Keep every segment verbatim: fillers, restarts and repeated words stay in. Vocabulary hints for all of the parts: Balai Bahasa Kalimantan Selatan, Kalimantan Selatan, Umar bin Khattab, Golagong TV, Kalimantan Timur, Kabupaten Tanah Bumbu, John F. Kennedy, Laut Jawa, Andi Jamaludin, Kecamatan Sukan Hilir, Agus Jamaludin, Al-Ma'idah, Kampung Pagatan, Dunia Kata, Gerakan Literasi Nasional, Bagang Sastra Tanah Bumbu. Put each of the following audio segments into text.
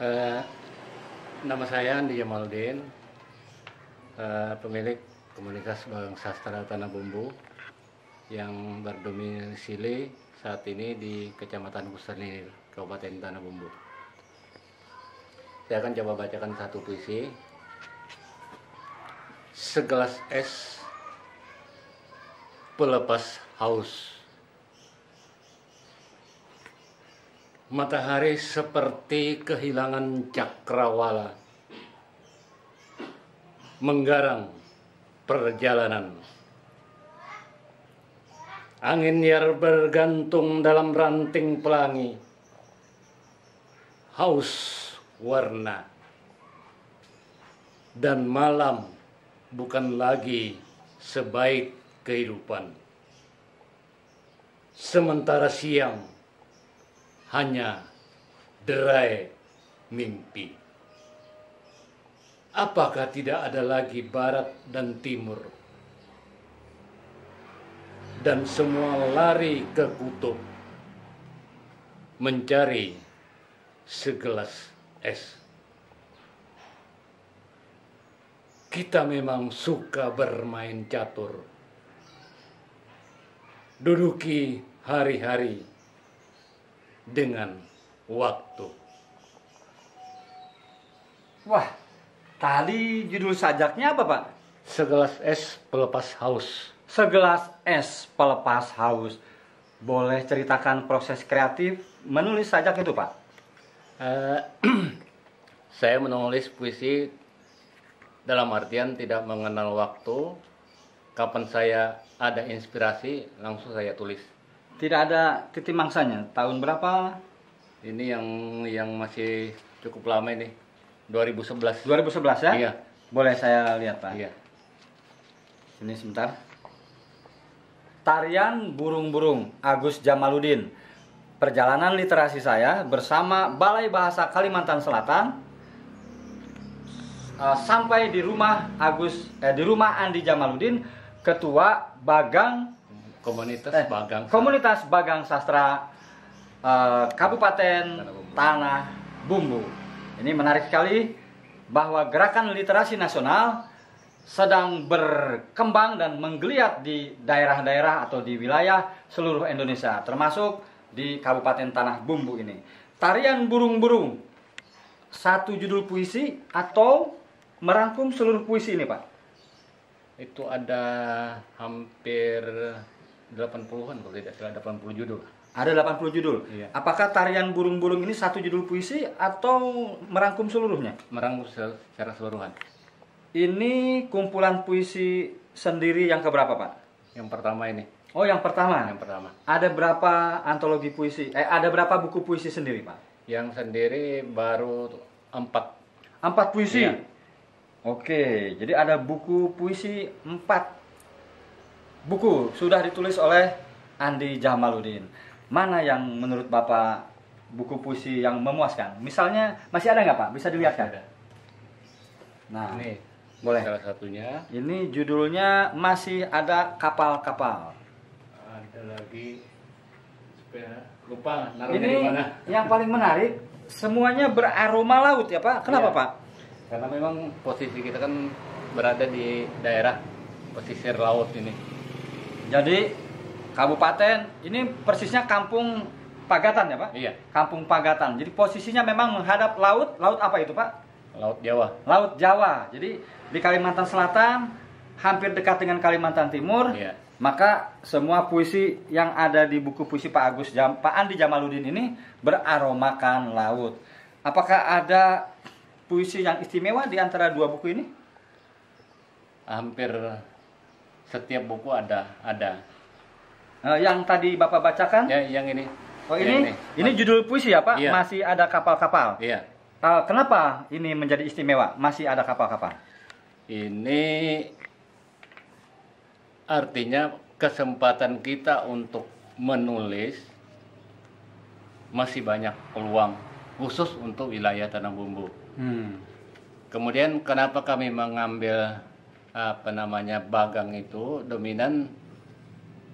Uh, nama saya Andi Jamaludin, uh, pemilik komunitas Bagang Sastra Tanah Bumbu yang berdomisili saat ini di Kecamatan Sukan Hilir, Kabupaten Tanah Bumbu. Saya akan coba bacakan satu puisi. Segelas es pelepas haus. Matahari seperti kehilangan cakrawala, menggarang perjalanan. Angin liar bergantung dalam ranting pelangi, haus warna. Dan malam bukan lagi sebaik kehidupan, sementara siang hanya derai mimpi. Apakah tidak ada lagi barat dan timur? Dan semua lari ke kutub mencari segelas es. Kita memang suka bermain catur, duduki hari-hari dengan waktu. Wah, tadi judul sajaknya apa, Pak? Segelas es pelepas haus. Segelas es pelepas haus. Boleh ceritakan proses kreatif menulis sajak itu, Pak? Uh, saya menulis puisi dalam artian tidak mengenal waktu. Kapan saya ada inspirasi, langsung saya tulis. Tidak ada titik mangsanya. Tahun berapa? Ini yang yang masih cukup lama ini. dua ribu sebelas. dua ribu sebelas ya? Iya. Boleh saya lihat, Pak? Iya. Ini sebentar. Tarian burung-burung, Agus Jamaludin. Perjalanan literasi saya bersama Balai Bahasa Kalimantan Selatan sampai di rumah Agus eh, di rumah Andi Jamaludin, Ketua Bagang Komunitas eh, Bagang Komunitas Bagang Sastra eh, Kabupaten Tanah Bumbu. Tanah Bumbu. Ini menarik sekali bahwa Gerakan Literasi Nasional sedang berkembang dan menggeliat di daerah-daerah atau di wilayah seluruh Indonesia, termasuk di Kabupaten Tanah Bumbu ini. Tarian burung-burung, satu judul puisi atau merangkum seluruh puisi ini, Pak? Itu ada hampir delapan puluhan, kalau tidak salah delapan puluh judul. Ada delapan puluh judul. Iya. Apakah tarian burung-burung ini satu judul puisi atau merangkum seluruhnya? Merangkum secara seluruhan. Ini kumpulan puisi sendiri yang keberapa, Pak? Yang pertama ini. Oh, yang pertama. Yang pertama. Ada berapa antologi puisi? Eh, ada berapa buku puisi sendiri, Pak? Yang sendiri baru empat. Empat puisi. Iya. Oke, jadi ada buku puisi empat. Buku sudah ditulis oleh Andi Jamaludin. Mana yang menurut Bapak buku puisi yang memuaskan? Misalnya, masih ada nggak, Pak? Bisa dilihat, kan? Nah, ini boleh. Salah satunya. Ini judulnya Masih Ada Kapal-Kapal. Ada lagi. Lupa naruh di mana. Yang paling menarik, semuanya beraroma laut, ya, Pak? Kenapa, iya, Pak? Karena memang posisi kita kan berada di daerah pesisir laut ini. Jadi kabupaten ini persisnya Kampung Pagatan, ya, Pak? Iya. Kampung Pagatan. Jadi posisinya memang menghadap laut. Laut apa itu, Pak? Laut Jawa. Laut Jawa. Jadi di Kalimantan Selatan hampir dekat dengan Kalimantan Timur. Iya. Maka semua puisi yang ada di buku puisi Pak Agus Jam, Pak Andi Jamaludin ini beraromakan laut. Apakah ada puisi yang istimewa di antara dua buku ini? Hampir setiap buku ada ada. Yang tadi Bapak bacakan? Ya, yang ini. Oh, ini, ini ini judul puisi, ya, Pak? Iya. Masih Ada Kapal-Kapal. Iya. Uh, kenapa ini menjadi istimewa? Masih Ada Kapal-Kapal. Ini artinya kesempatan kita untuk menulis masih banyak peluang, khusus untuk wilayah Tanah Bumbu. Hmm. Kemudian kenapa kami mengambil apa namanya Bagang itu dominan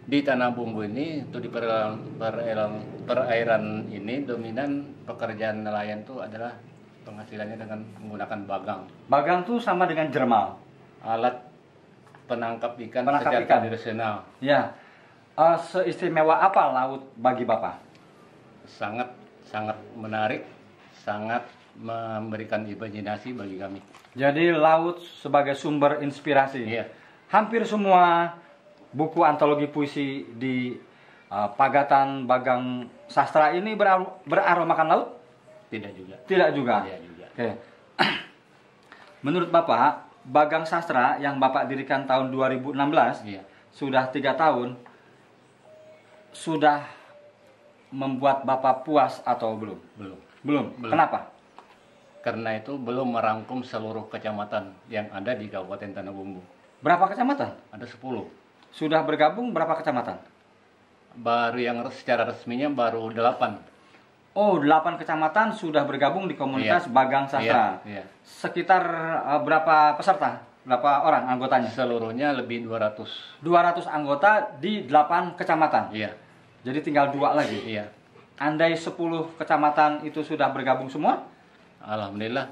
di Tanah Bumbu ini, itu di perairan, perairan, perairan ini dominan pekerjaan nelayan itu adalah penghasilannya dengan menggunakan bagang. Bagang tuh sama dengan jermal. Alat penangkap ikan penangkap secara ikan. tradisional. Ya. Uh, seistimewa apa laut bagi Bapak? Sangat sangat menarik, sangat memberikan imajinasi bagi kami. Jadi laut sebagai sumber inspirasi. Iya. Hampir semua buku antologi puisi di uh, Pagatan Bagang Sastra ini berar beraromakan laut? Tidak juga. Tidak juga. Tidak juga. Oke. Menurut Bapak, Bagang Sastra yang Bapak dirikan tahun dua ribu enam belas, iya, sudah tiga tahun, sudah membuat Bapak puas atau belum? Belum. Belum. Belum. Kenapa? Karena itu belum merangkum seluruh kecamatan yang ada di Kabupaten Tanah Bumbu. Berapa kecamatan? Ada sepuluh. Sudah bergabung berapa kecamatan? Baru yang secara resminya baru delapan. Oh, delapan kecamatan sudah bergabung di komunitas, iya, Bagang Sastra. Iya, iya. Sekitar uh, berapa peserta? Berapa orang anggotanya? Seluruhnya lebih dua ratus. dua ratus anggota di delapan kecamatan? Iya. Jadi tinggal dua lagi? Iya. Andai sepuluh kecamatan itu sudah bergabung semua? Alhamdulillah,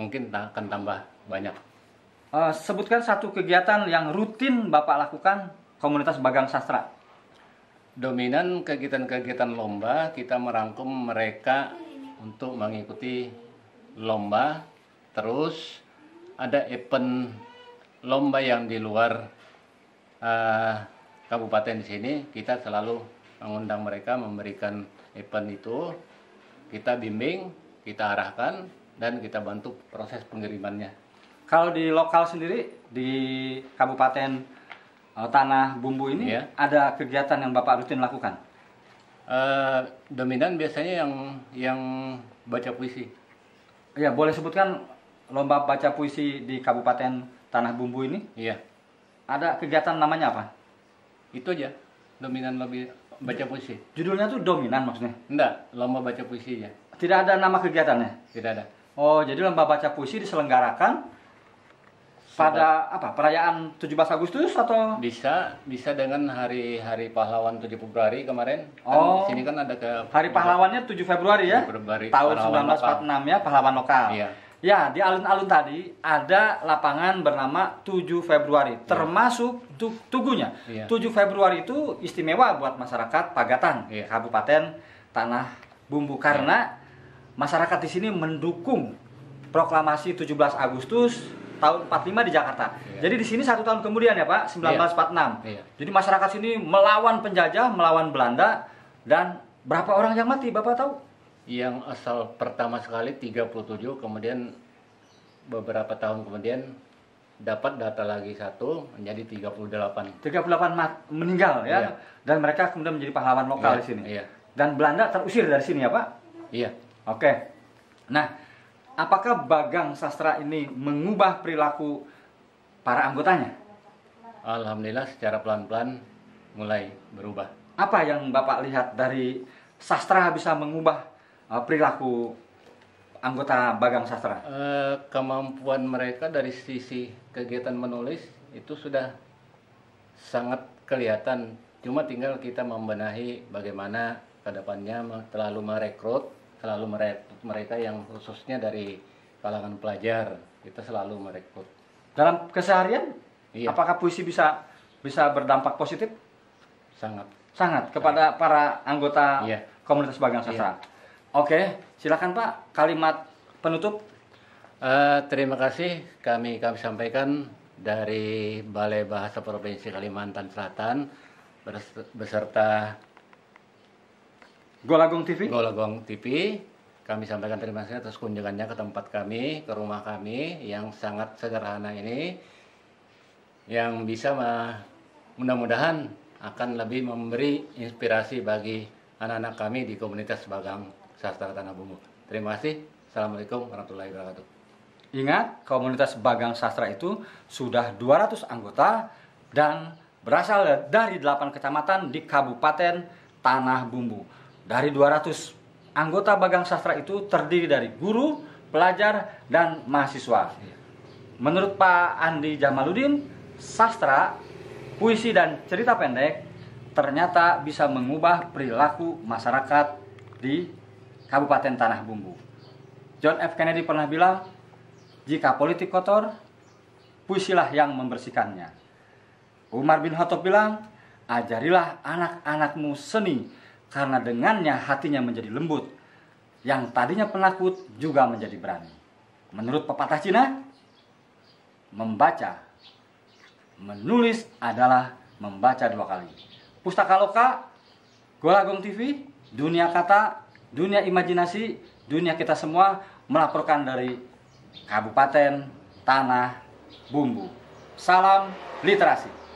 mungkin akan tambah banyak. Uh, sebutkan satu kegiatan yang rutin Bapak lakukan komunitas Bagang Sastra. Dominan kegiatan-kegiatan lomba, kita merangkum mereka untuk mengikuti lomba. Terus ada event lomba yang di luar uh, kabupaten di sini, kita selalu mengundang mereka, memberikan event itu, kita bimbing, kita arahkan, dan kita bantu proses pengirimannya. Kalau di lokal sendiri, di kabupaten Tanah Bumbu ini, iya, ada kegiatan yang Bapak rutin lakukan? Uh, dominan biasanya yang yang baca puisi. Ya, boleh sebutkan lomba baca puisi di Kabupaten Tanah Bumbu ini? Iya. Ada kegiatan namanya apa? Itu aja, dominan lebih baca puisi. Judulnya tuh dominan maksudnya? Enggak, lomba baca puisi ya. Tidak ada nama kegiatannya? Tidak ada. Oh, jadi lomba baca puisi diselenggarakan pada apa, perayaan tujuh belas Agustus atau bisa bisa dengan hari-hari pahlawan tujuh Februari kemarin? Oh, kan di sini kan ada ke Hari Pahlawannya tujuh Februari ya? Februari, tahun seribu sembilan ratus empat puluh enam ya, pahlawan lokal. Iya. Ya, di alun-alun tadi ada lapangan bernama tujuh Februari, termasuk iya, tu tugunya. Iya. tujuh Februari itu istimewa buat masyarakat Pagatan, iya, Kabupaten Tanah Bumbu, karena iya, masyarakat di sini mendukung proklamasi tujuh belas Agustus tahun empat puluh lima di Jakarta. Iya. Jadi di sini satu tahun kemudian ya Pak, seribu sembilan ratus empat puluh enam. Iya. Jadi masyarakat sini melawan penjajah, melawan Belanda, dan berapa orang yang mati Bapak tahu? Yang asal pertama sekali tiga puluh tujuh, kemudian beberapa tahun kemudian dapat data lagi satu menjadi tiga puluh delapan. tiga puluh delapan mat, meninggal ya. Iya. Dan mereka kemudian menjadi pahlawan lokal, iya, di sini. Iya. Dan Belanda terusir dari sini ya Pak? Iya. Oke. Nah, apakah Bagang Sastra ini mengubah perilaku para anggotanya? Alhamdulillah secara pelan-pelan mulai berubah. Apa yang Bapak lihat dari Sastra bisa mengubah perilaku anggota Bagang Sastra? E, kemampuan mereka dari sisi kegiatan menulis itu sudah sangat kelihatan. Cuma tinggal kita membenahi bagaimana ke depannya, terlalu merekrut. Selalu merekrut mereka yang khususnya dari kalangan pelajar, kita selalu merekrut. Dalam keseharian, iya, apakah puisi bisa bisa berdampak positif? Sangat. Sangat kepada sangat, para anggota, iya, komunitas Bagang Sastra. Iya. Oke, silakan Pak, kalimat penutup. Uh, terima kasih kami kami sampaikan dari Balai Bahasa Provinsi Kalimantan Selatan beserta Golagong T V? Golagong T V, kami sampaikan terima kasih atas kunjungannya ke tempat kami, ke rumah kami yang sangat sederhana ini, yang bisa mudah-mudahan akan lebih memberi inspirasi bagi anak-anak kami di komunitas Bagang Sastra Tanah Bumbu. Terima kasih. Assalamualaikum warahmatullahi wabarakatuh. Ingat, komunitas Bagang Sastra itu sudah dua ratus anggota dan berasal dari delapan kecamatan di Kabupaten Tanah Bumbu. Dari dua ratus anggota Bagang Sastra itu terdiri dari guru, pelajar, dan mahasiswa. Menurut Pak Andi Jamaludin, sastra, puisi, dan cerita pendek ternyata bisa mengubah perilaku masyarakat di Kabupaten Tanah Bumbu. John F. Kennedy pernah bilang, jika politik kotor, puisilah yang membersihkannya. Umar bin Khattab bilang, ajarilah anak-anakmu seni, karena dengannya hatinya menjadi lembut, yang tadinya penakut juga menjadi berani. Menurut pepatah Cina, membaca, menulis adalah membaca dua kali. Pustaka Loka, Golagong T V, Dunia Kata, Dunia Imajinasi, Dunia Kita Semua melaporkan dari Kabupaten Tanah Bumbu. Salam literasi.